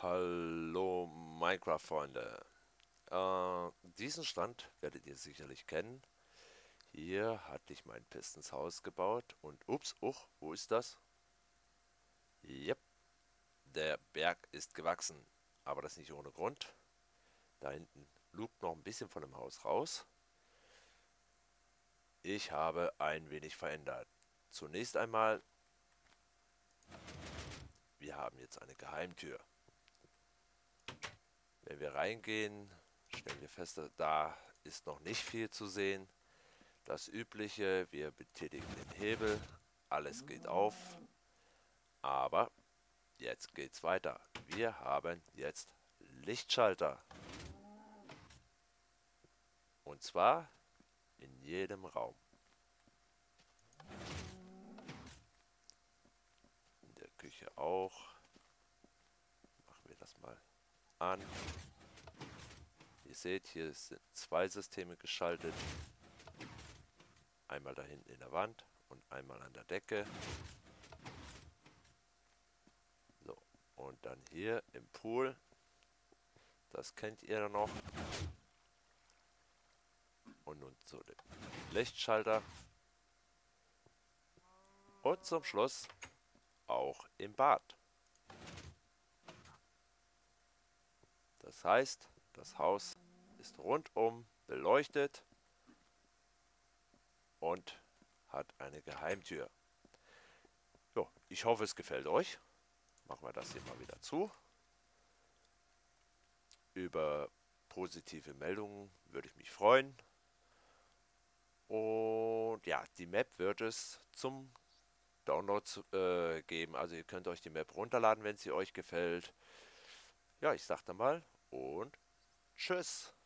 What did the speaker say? Hallo Minecraft-Freunde, diesen Stand werdet ihr sicherlich kennen. Hier hatte ich mein Pistonshaus gebaut und ups, wo ist das? Jep, der Berg ist gewachsen, aber das nicht ohne Grund. Da hinten lugt noch ein bisschen von dem Haus raus. Ich habe ein wenig verändert. Zunächst einmal, wir haben jetzt eine Geheimtür. Wenn wir reingehen, stellen wir fest, da ist noch nicht viel zu sehen. Das Übliche, wir betätigen den Hebel, alles geht auf. Aber jetzt geht's weiter. Wir haben jetzt Lichtschalter. Und zwar in jedem Raum. In der Küche auch. Machen wir das mal an. Ihr seht, hier sind zwei Systeme geschaltet. Einmal da hinten in der Wand und einmal an der Decke. So, und dann hier im Pool. Das kennt ihr dann noch. Und nun zu dem Lichtschalter. Und zum Schluss auch im Bad. Das heißt, das Haus ist rundum beleuchtet und hat eine Geheimtür. Jo, ich hoffe, es gefällt euch. Machen wir das hier mal wieder zu. Über positive Meldungen würde ich mich freuen. Und ja, die Map wird es zum Download geben. Also ihr könnt euch die Map runterladen, wenn sie euch gefällt. Ja, ich sag dann mal und tschüss.